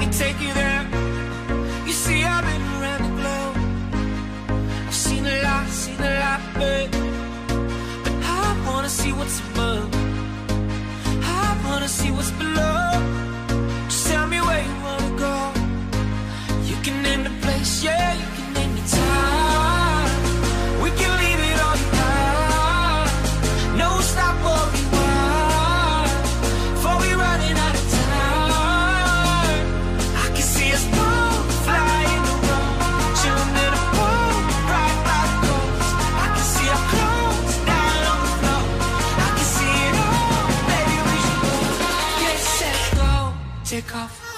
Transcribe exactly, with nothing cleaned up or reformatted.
me take you there. You see, I've been around the globe, I've seen a lot, seen a lot, babe. But I wanna see what's above, I wanna see what's below. Just tell me where you wanna go. You can name the place, yeah, you can name the time. We can leave it all behind. No stop or rewind, for we running out of time. I can see us both flying around, chilling in a pool, right by the coast. I can see our clothes down on the floor. I can see it all, baby, we should go. Get set, go, take off.